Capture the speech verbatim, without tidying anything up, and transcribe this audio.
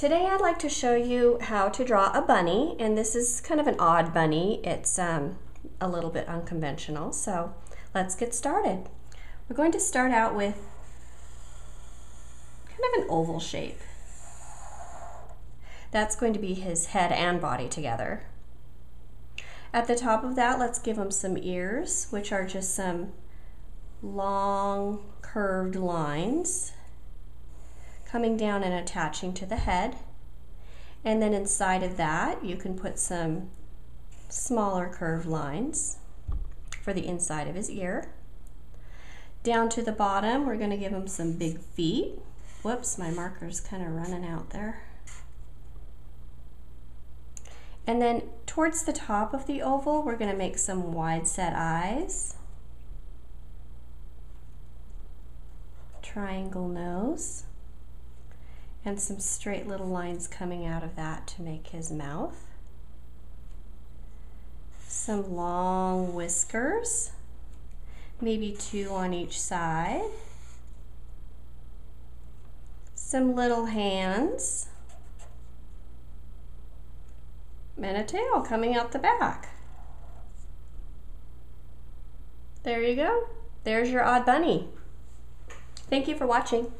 Today I'd like to show you how to draw a bunny, and this is kind of an odd bunny. It's um, a little bit unconventional, so let's get started. We're going to start out with kind of an oval shape. That's going to be his head and body together. At the top of that, let's give him some ears, which are just some long curved lines coming down and attaching to the head. And then inside of that, you can put some smaller curved lines for the inside of his ear. Down to the bottom, we're going to give him some big feet. Whoops, my marker's kind of running out there. And then towards the top of the oval, we're going to make some wide set eyes. Triangle nose. And some straight little lines coming out of that to make his mouth. Some long whiskers, maybe two on each side. Some little hands. And a tail coming out the back. There you go. There's your odd bunny. Thank you for watching.